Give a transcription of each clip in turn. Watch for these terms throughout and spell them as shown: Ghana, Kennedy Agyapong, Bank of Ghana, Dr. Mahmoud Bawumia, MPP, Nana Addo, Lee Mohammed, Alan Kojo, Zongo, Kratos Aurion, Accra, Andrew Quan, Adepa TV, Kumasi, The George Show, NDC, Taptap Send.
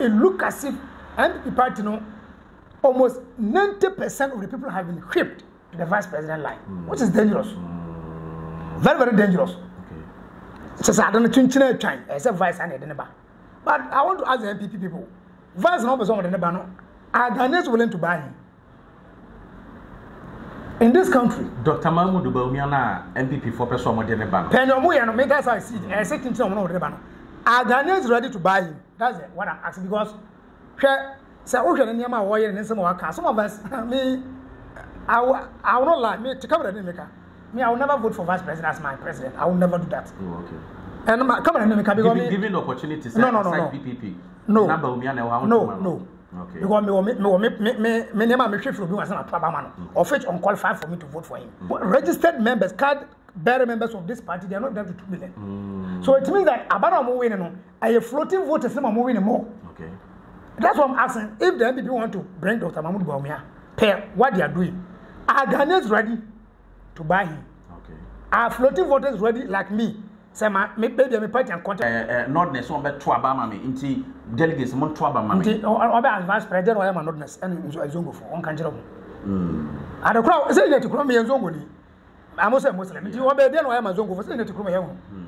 It looks as if MPP party, you know, almost 90% of the people have been whipped to the vice president line, which is dangerous. Very, very dangerous. Okay. I don't know China, except vice and Edinburgh. But I want to ask the MPP people, vice and opposition of Edinburgh, are Ghanaians willing to buy him? In this country, Dr. Mahmoud Bawumia, MPP for person of Edinburgh. That's how I see it. I said, are Ghanaians ready to buy him? That's what I'm asking, because some of us, me, I will not lie, me, to cover the maker, me, I will never vote for vice president as my president. I will never do that. Oh, okay. And my, come on, me, because me, given the opportunity, no, no, no, no, PPP, no, no, no, okay, because me, never shift from you as a man, of which unqualified for me to vote for him. But registered members, card-bearer members of this party, they are not there to 2 million. So it means that a floating vote is not moving anymore. Okay. That's what I'm asking. If the MPP want to bring Dr. Mahmoud Bawumia, pair what they are doing, are Ghanaians ready to buy him? Okay. Are floating voters ready like me? Say my baby, my party and contact. Nordness on bet 2 abamami. Inti delegates mon 2 abamami. On bet advanced president or am nordness and Zongo for on country. And the crowd say that to come me and Zongo. I'm also a Muslim. You obey then I am a Zongo for saying that to come here.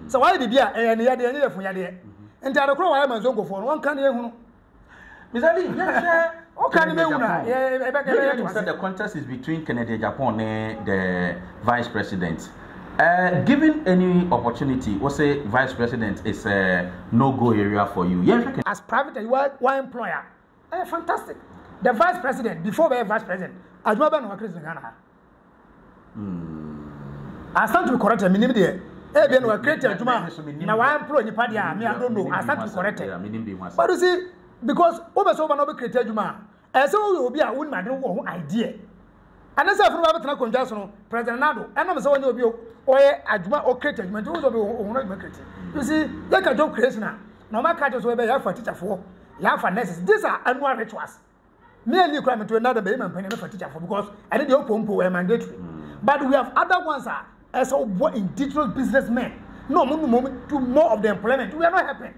So why did you and the idea for your and the crowd I am a Zongo for one country. The contest is between Kennedy Agyapong and the vice president. Given any opportunity, we'll say vice president is a no-go area for you. Yeah. As private, you are one employer. Fantastic. The vice president, before the vice president, I do not in Ghana. I stand to be corrected. I don't know. I stand to be corrected. But you see, because over so many created human, and so will be a woman who idea. And as I from Robert Conjunction, President Nado, and I'm so on your or a Juma or created, you see, like a job creation. No matter catches where they are for teacher for, laugh and nurses. These are annual rituals. Merely crime to another baby and penny for teacher for because I did your pompo were mandatory. But we have other ones as what indigenous businessmen. No moment to more of the employment. We are not happy.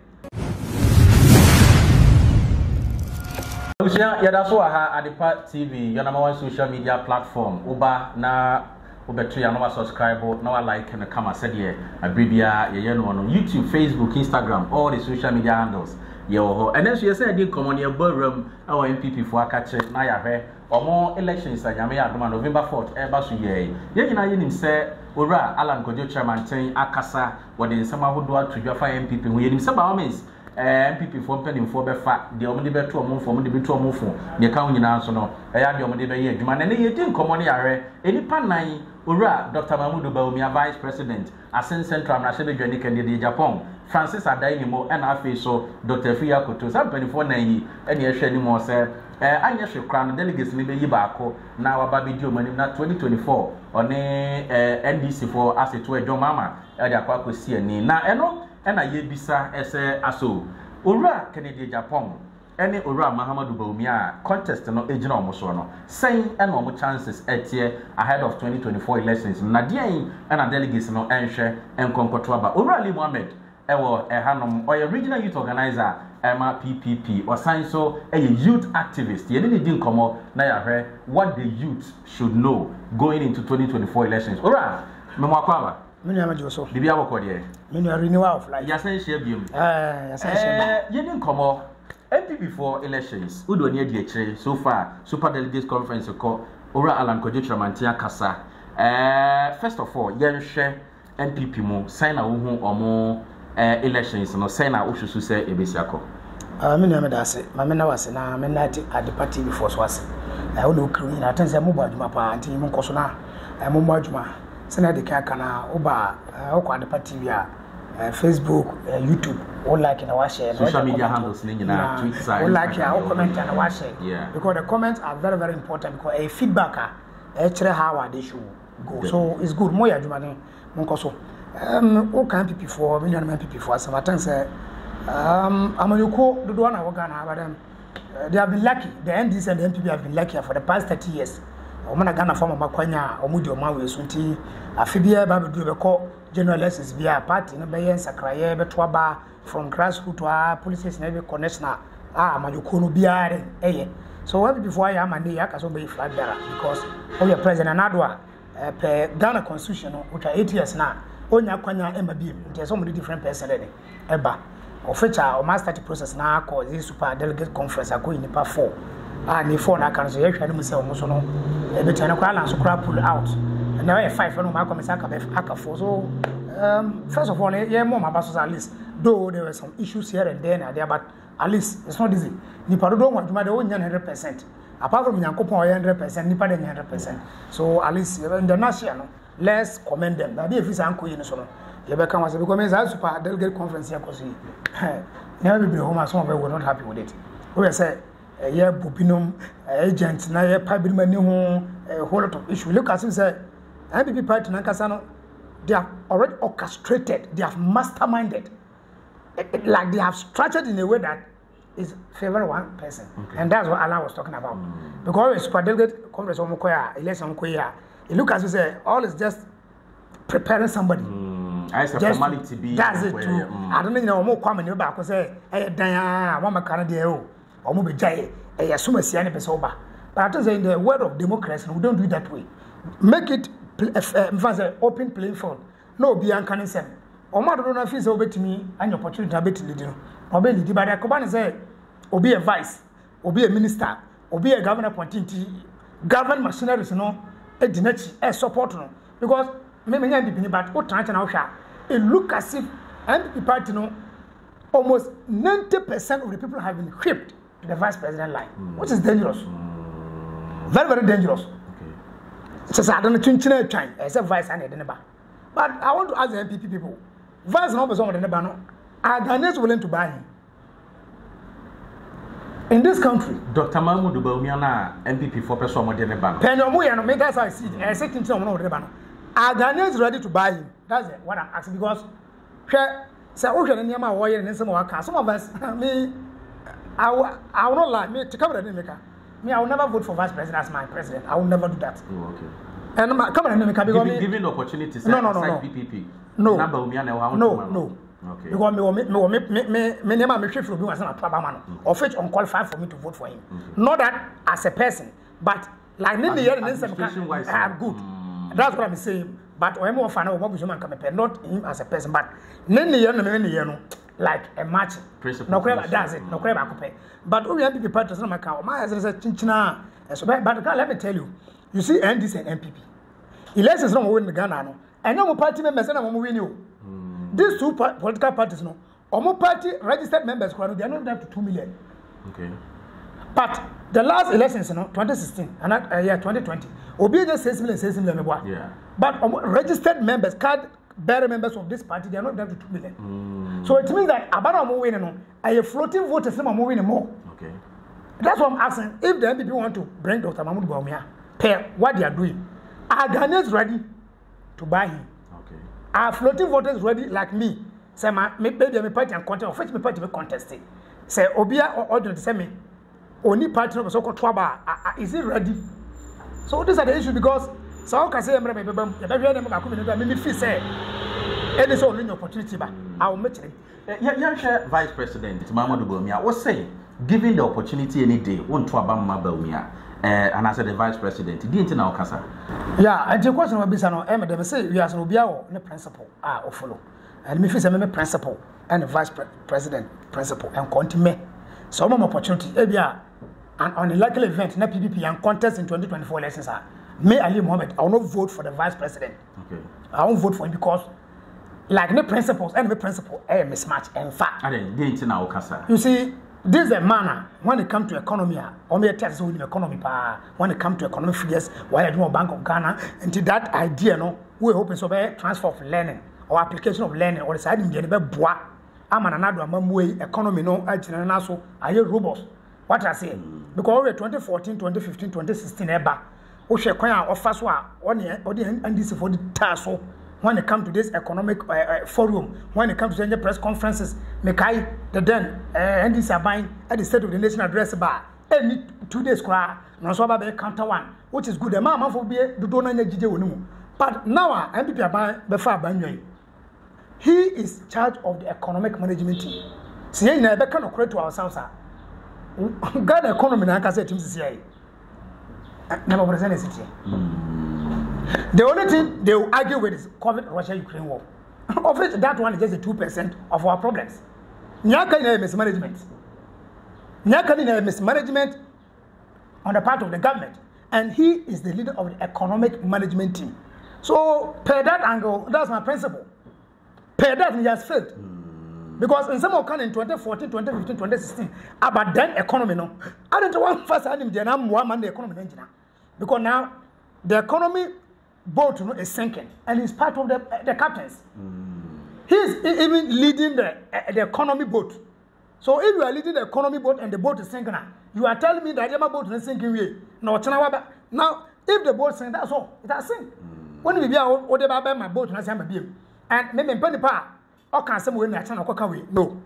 Yadaso aha Adepa TV, your number 1 social media platform. Uba na ubetri anoma subscribe, na like and come said here. Abibia ye no on YouTube, Facebook, Instagram, all the social media handles. Yo and then she said dey come on your ballroom our MPP for akache na ya hwe omo elections anyame adoma November 4th eba so ye. Ye nyina ye nim se ora Alan Kojo chairman ten akasa wode nsema hodo atodwa fa MPP ho ye nim se ba means MPP for penimfo be fa de omdebe to omfo omdebe to omfo de ka onyina nso no eya de omdebe ye adwuma na ne ye di nkomone yare enipa nan owura Dr. Mahmoud Bawumia vice president Asen Central na shebe dwani Kennedy Agyapong Francis Adainimo na afi so Dr. Fia Koto sam penimfo nan yi ene ehwe ni mo se anya hwekra no delegates ne be yi baako na waba be di omanim na 2024 one NDC for aseto edwomama ade akwa kosi ani na eno ena yebisa ese aso owura Kennedy Agyapong ene owura Mahmoud Bawumia contest no ejina omoso no sen ena omo chances etie ahead of 2024 elections na die ena delegates no enhwe enkonkoto aba owura Lee Mohammed ewo ehanom oye regional youth organizer MPP or science so a youth activist you didn't come up na ya hwe what the youth should know going into 2024 elections owura memwakwa Many are so. Did you have a renewal of life? Yes, I share you. You didn't come up. MPP for elections. Who do need the so far? Super delegates conference call. Ora Alan Kojo Chairmantia Kasa. First of all, you share MPP mo sign a woman or more elections. No sign a ushu su say ebesiako. My men was in a midnight at the party before Swas. I will look in attendance a mobile mapa and Timon Kosona. I'm a Senator Kakana, Oba, Okwadapa TV, Facebook, YouTube, all like in our share. Social media handles, Twitter, all like our comment and our share. Because the comments are very, very important because a feedbacker, actually how they should go. So it's good. Moya Jumani, Monkoso. MPP for million MPP for sometimes. Amayuko, Duduana, Ogana, but they have been lucky. The NDC and the MPP have been lucky for the past 30 years. Omana Ghana form makwanya omudio mawe sunti afibia babu dube ko general elections via party na bayen sakraye betwa ba from grassroots to our police station, every connection. So well before I am a day, I can be flag bearer because we are President Adwa per Ghana Constitution, which are 8 years now. Only a Kenya MPP. There are so many different persons. Eba, or feature or master the process now. Cause this super delegate conference I go in the part 4. And the 4 I can say I don't say almost no. Every time I call and so crowd pull out. And now I 5 for no man come inside can be 4. So first of all, yeah, more my bosses at least. Though there were some issues here and there and there, but at least it's not easy. Nipa don't want to matter 100%. Apart from Nyankopo 100%, Nipa 100%. So at least in the national, let's commend them. That if it's uncle in so you become as a because I super delegate conference here because never be home as some of them were not happy with it. We said a year Bupinum agents, now a pipe a whole lot of issue. Look at him say, MPP party Nankasano, they have already orchestrated, they have masterminded. Like they have structured in a way that is favor one person, okay. And that's what Allah was talking about. Mm. Because super delegate conference on Mokoya, election Mokoya, it looks as you say, all is just preparing somebody. As a formality, be that's it. I don't know more common about because I dare one Kennedy or maybe Jay, I assume a Sian Pesoba. But I don't say in the world of democracy, we don't do it that way. Make it open playing field. No, be uncanny. Omadona fees over to me and your opportunity to bet leader. Obey the by the Coban say, Obey a vice, Obey a minister, Obey a governor appointee, govern machineries, no, a dinach, a support. Because maybe MPP, but what time now shall it look as if MPP party no almost 90% of the people have been whipped to the vice president line, which is dangerous. Very, very dangerous. It's a vice and a dinner. But I want to ask the MPP people. Vice number someone in the banner. Are Ghanaians willing to buy him? In this country, Dr. Mahmoud Bawumia, MPP for person in the banner. Penomu, that's how I see it. I said, are Ghanaians ready to buy him? That's what I'm asking because, sir, Ocean and Yama Warrior and some of us, me, I will not lie, me, to cover the maker. Me, I will never vote for vice president as my president. I will never do that. Oh, okay. And come on, and given opportunities, no, PPP. No. Okay. Because me name my chief will as a man, of which unqualified for me to vote for him. Okay. Not that as a person, but like me, I'm good. That's what I'm saying. But I'm more fan of what human can compare, not him as a person, but like a match. No crab does it, no crab I compare. But we have people to my cow. My as a chinchina, but let me tell you. You see, NDC and MPP. Unless it's not win Ghana, and no party members and I'm win you. These two political parties, no, or more party registered members, they are not up to 2 million. Okay. But the last elections, no, 2016 and 2020, Obi just 6 million. Yeah. But registered members, card bearer members of this party, they are not up to 2 million. So it means that about a winning, no, a floating vote is not winning more. Okay. That's what I'm asking. If the MPP want to bring Dr. Mahmoud Bawumia. What they are doing. Are Ghanaians ready to buy him? Okay. Are floating voters ready like me? Say my maybe I'm a party and contest or fetch my party will contest it. Say Obia or Odin say me. Only party of so called Twaba is it ready? So these are the issues because so can say maybe feel say any so only opportunity but I will make it. Vice President Mahmoud Bawumia was saying given the opportunity any day won't Twaba Bawumia. And I said the vice president, didn't know Casa. Yeah, and the question will be Sano Emma, they say, we are so be our principle, or follow. And if it's a principle and the vice president principle and continue. So, one opportunity, ABR, and on a likely event, in the PPP and contest in 2024 elections are. May Ali Mohammed, I will not vote for the vice president. Okay. I won't vote for him because, like, the principles and the principle, a mismatch, and fact. And then, didn't know Casa. You see. This is a manner when it comes to economy, only a test with economy when it comes to economic figures, why I do a Bank of Ghana, and to that idea, no, we hope it's a transfer of learning or application of learning or deciding to get bois. I'm an another way economy, no, and also are you robots? What I say, because we're 2014, 2015, 2016, ever, we should acquire our first one and this for the tassel. When it comes to this economic forum, when it comes to any press conferences, Mekai, the then, NDC are buying at the State of the Nation Address bar. Any 2 days, no so about counter one, which is good. The man for be the donor, but now MPP are buying the far He is in charge of the economic management team. See, I never can operate to ourselves. God economy na kasa team CCI. Never present is it. The only thing they will argue with is COVID Russia-Ukraine war. Of which that one is just the 2% of our problems. Nyaka in mismanagement. Nyaka in mismanagement on the part of the government. And he is the leader of the economic management team. So, per that angle, that's my principle. Per that, he has failed. Because in some kind in 2014, 2015, 2016, about then economy, no. I don't want first him the one the economy engineer. Because now the economy boat is sinking and he's part of the captains. He's even leading the economy boat. So if you are leading the economy boat and the boat is sinking now, you are telling me that the boat is sinking away. Now, if the boat sinks, that's all. It has sink. When we be out, my boat and I'm a beam. And maybe penny pa or can some women attend a cock away. No.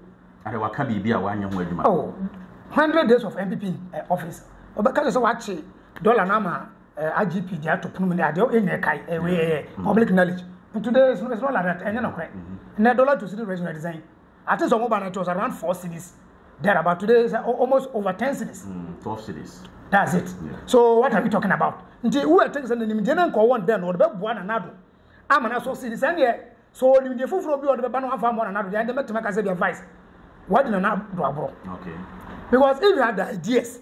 And what can be a 100 days of MPP office. Or because watch dollar nama IGP there to prove the public knowledge. And today it's not like that, and you know correct. And a dollar to city regional design. I think some of it was around 4 cities. There about today is almost over 10 cities. 12 cities. That's it. Yeah. So what are we talking about? Who are taking the name Jenna call one then or the one another? I'm an associate and yet. So when the full be on the banana farm one another, they make to make us be advice. What do you know do abroad? Okay. Because if you have the ideas,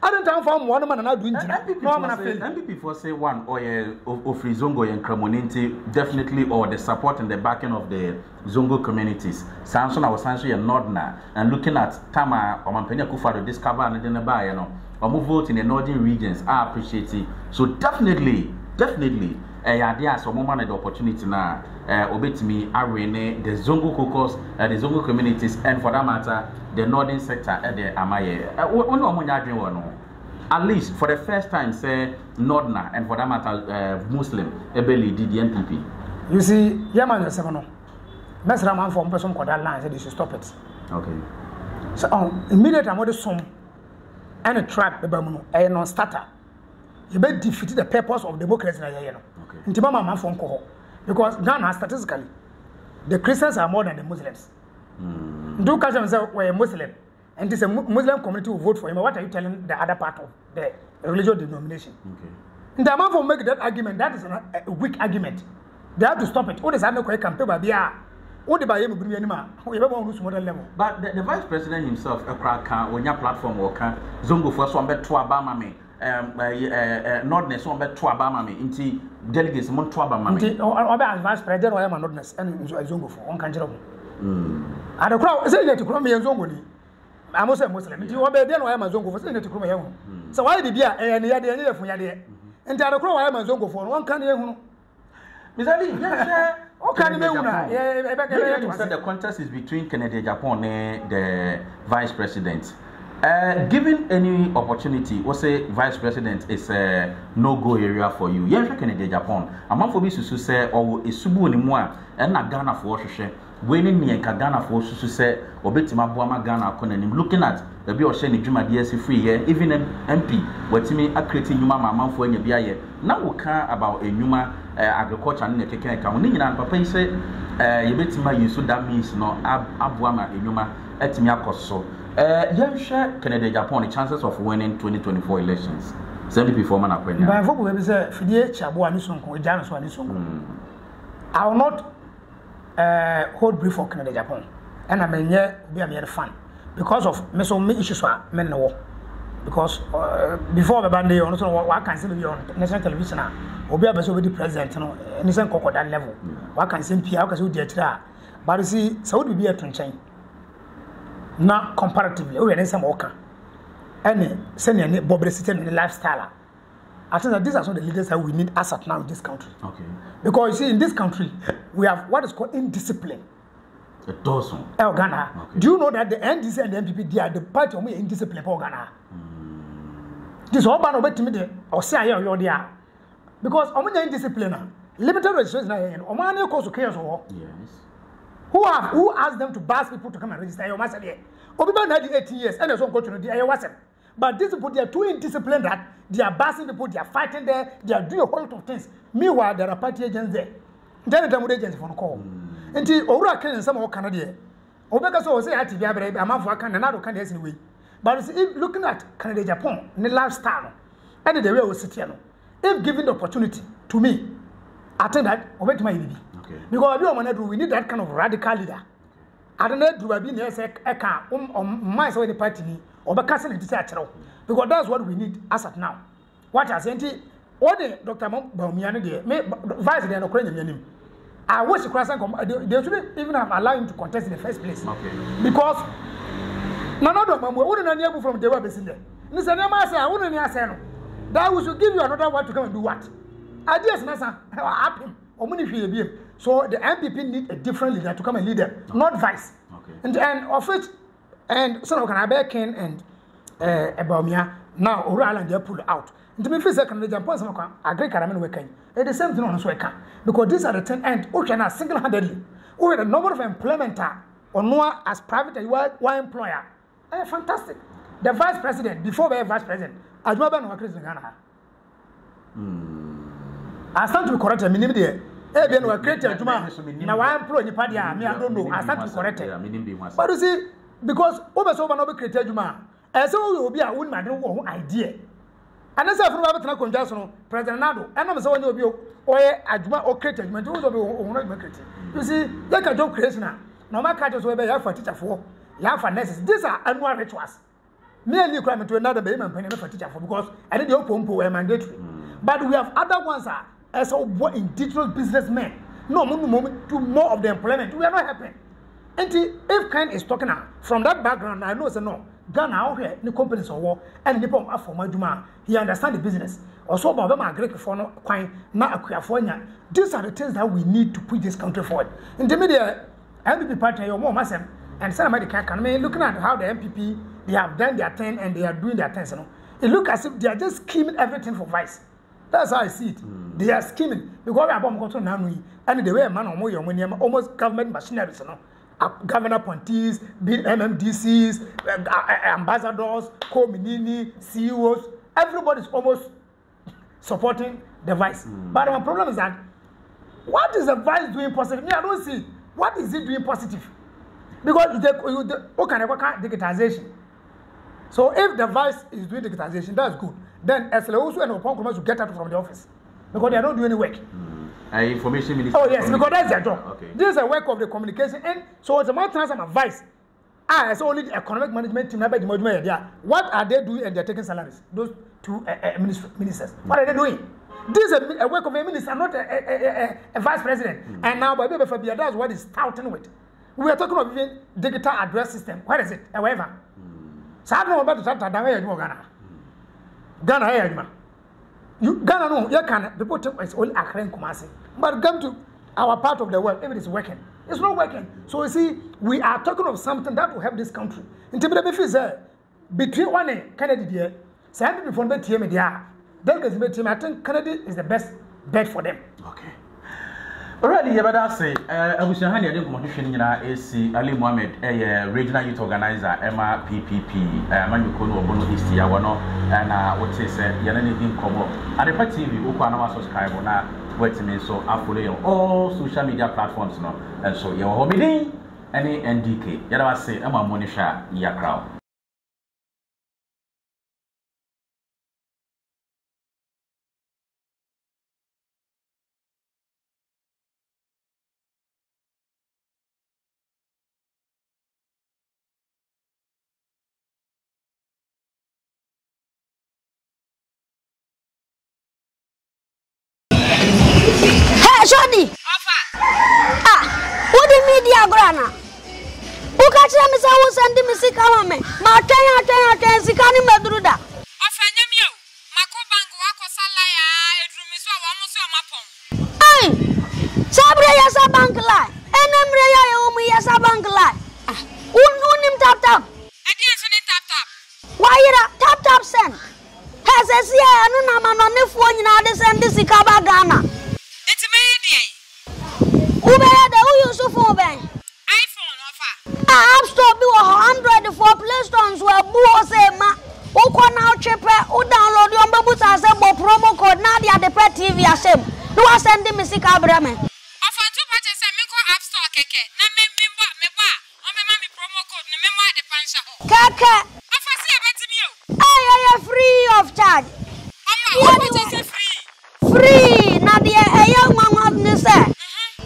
I don't have farm one man another doing. MPP for say one or free Zongo and Cremonenti definitely or the support and the backing of the Zongo communities. Samson or Sansu and Nordna and looking at Tama or Mampenya Kufa to discover and then buy, you know, or move vote in the northern regions. I appreciate it. So definitely. There's a moment and opportunity now. Obey me, Arene, the Zongo caucus, the Zongo communities, and for that matter, the northern sector at the Amaye. At least for the first time, say Nordna, and for that matter, Muslim, Ebeli, did the MPP. You see, Yaman Semino, best Raman from person called that line said you should stop it. Okay. So, immediately, I'm with the sum and a trap, the Bamuno, a non starter. You may defeat the purpose of democracy. Okay. Because Ghana, statistically, the Christians are more than the Muslims. Do catch themselves were a Muslim, and it's a Muslim community who vote for him. What are you telling the other part of the religious denomination? Okay. And the amount of make that argument, that is a weak argument. They have to stop it. But the vice president himself, a crack, when your platform worker, Zongo for some bet to Obama me. Nordness on bet Twabamami, into delegates, Mont Twabamami, or vice president, or I am a Nordness and Zongo for one country. I don't know, say that to Colombia and Zongoli. I must have Muslim. You are then I am a Zongo for saying to Colombia. So why did you and the idea for Yadia? And I don't know, I am a Zongo for one country. Miss Ali, the contest is between Kennedy Agyapong and the vice president. Given any opportunity, what's a vice president is a no-go area for you. Yes, Kennedy Agyapong. Among for me, Susu say, or a Subu anymore, and a Ghana for Shushe, winning me and Kagana for Susu say, or Betima Buama Ghana Conan, looking at the Bioshen Juma DSC free here, even an MP, what to me, a creating Yuma, my mouth for any beer. Now we can about a Yuma agriculture and a Kekan Kamunin, and Papa said, you betima you, so that means no Abuama Yuma at Miakoso. Share Kennedy Agyapong the chances of winning 2024 elections. 74 man appointed. But I hope we say Fidye Chabu Anisongo, Janus Anisongo. I will not hold brief for Kennedy Agyapong, and I may be a fan because of me so many issues are men war. Because before the band, you know what can see on national television. Obia was already present, you know, and isn't cocoa that level. What can see Pia because you did that. But you see, so would be a trenching. Now, comparatively, we are in some worker and senior Bob system in the lifestyle. I think that these are some of the leaders that we need as at now in this country. Okay. Because you see, in this country, we have what is called indiscipline. A dozen. El Ghana. Okay. Do you know that the NDC and the MPP, they are the party of indiscipline for Ghana? This whole band of timid or say, or they are. Because among the indiscipline, limited registration, Omani of course, chaos war. Yes. Who asked them to bask people to come and register? I was there. Obiba had 18 years, and I was going to the but these people, they are too indisciplined that they are basking people, they are fighting there, they are doing a whole lot of things. Meanwhile, there are party agents there. Then the agents for call. And the Ora can some more Canada. Obeka so say at the Abbey, a man for Canada can this way. But if looking at Kennedy Agyapong, the lifestyle, and the way we sit here, if given the opportunity to me, I think that over to my baby. Because we need that kind of radical leader. I don't know, do I be near a car on my side of the party or the castle in the theatre? Because that's what we need as at now. What has anti all the Dr. Mahmoud Bawumia, vice the Ukrainian. I wish the cross and they shouldn't even have allowed him to contest in the first place. Okay. Because Nana Addo wouldn't have from the web is in there. Mr. Namasa, I wouldn't answer. That we should give you another one to come and do what? Ideas, Nasa, happen. So the MPP need a different leader to come and lead them, okay. Not vice. Okay. And of it, and so can I back in and Bawumia now Oral and they pull out. And to me, first second, the Japanese agree Karaman working. At the same thing on Sweka because these are the 10 and Oceana single-handedly. Over the number of implementer or more as private one employer. Fantastic. The vice president before the vice president, Ajwaban was Christian Ghana. I stand to be corrected. Minimum there. Even we created Juma. Now I employ the party. I don't know. I stand to be corrected. But you see, because over so many created Juma, and so we be our own man, our own idea. And that's why from our time conjunction, President Nado, and I'm so we be our Juma or created Juma. Those are our created. You see, they can do creation now. No matter how we be, you have for teacher for, you have for nurses. These are annual rituals. Me and you come to another baby and pay for teacher for because I did your pompo were mandatory. But we have other ones are. As so what indigenous businessmen, no moment to more of the employment. We are not happy. And if Ken is talking now from that background, I know say no. Ghana out here, the companies are war and the problem are for Majuma. He understands the business. Also, about them are Greek for no coin, not Aquafonia. These are the things that we need to put this country forward. In the media, MPP party, your more massive and some American economy looking at how the MPP they have done their thing and they are doing their things. You know, it looks as if they are just scheming everything for vice. That's how I see it. They are scheming because we bomb control now. And the way a man almost government machineries, you know, governor appointees, big MMDCs, ambassadors, co-minini, CEOs. Everybody's almost supporting the vice. But my problem is that what is the vice doing positive? Me, I don't see what is it doing positive because they digitization. So if the vice is doing digitization, that's good. Then SLOs and Opon commerce will get out from the office because they don't do any work. Information minister. Oh yes, because that's their job. Okay. This is a work of the communication, and so it's a matter of some advice. As only the economic management team about the management idea. What are they doing? And they're taking salaries. Those two ministers. What are they doing? This is a work of a minister, not a vice president. And now, by Fabia, that's what is touting with. We are talking about even digital address system. Where is it? However, so I don't know about the chapter down here in Ghana. Ghana here, you Ghana no, you can. The bottom is all Accra and Kumasi. But come to our part of the world, if it is working, it's not working. So you see, we are talking of something that will help this country. In Timbuktu, between one and Kennedy there, some people from the team there, then because the team, I think Kennedy is the best bet for them. Okay. Already, yeah, but I say, I wish I had a communication in AC Ali Mohammed, a regional youth organizer, MPP, Manukono, Bono Histi, Yawano, and what is Yanani Kobo. Adepa TV, Ukwana subscribe on our website, so I follow you on all social media platforms. And so you're home any NDK. Yada say, I'm a Monisha, ya crowd. Shodi! Ah! Who the media grana? Who catch them is how send me sick on me? My ten, Sikani Madruda. Offending you, Mako Banguako Salaya, Drumiso, Amoso Mapon. Ay! Sabra Yasa Bankla, and Emrea Omi Yasa Bankla. Unim tap tap. I didn't tap tap. Why Taptap Send? Has a sea and Unaman on the phone in others and the Sikaba Ghana. iPhone offer. App Store be 100 for Play Stones where Boo say ma. Who can now cheaper? Who download your babu's as a promo code? Now the Adepa TV as him. You are sending me sick Abraham. Offer 2 purchases. Make App Store. Kaka. I am free of charge. Free. Now the young man has said,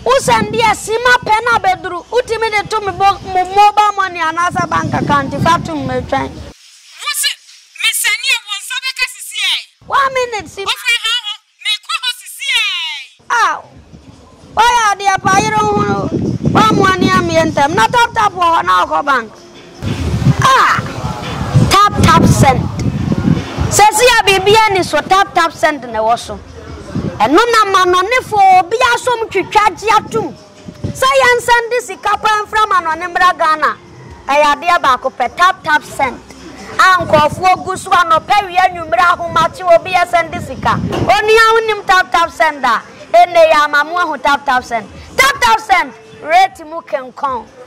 "Who send the sima pena bedru? Who told me to me mobile money and another bank account if I to me try?" One minute, see. Ah, why are they applying on one am not Taptap or Nako Bank. Ah, Taptap Send. Says here, Bibian is what Taptap Send in the washroom. And no man on the four be a sum to charge ya too. Science and this is Kapan from an Onembra Ghana. I are back up a Taptap Send. Uncle for Guswan or Perry and Umbra who match you will be a sendisica. Only I own Taptap Sender. And they are Mamma who Taptap Send. Taptap Send. Rate Mukenkong.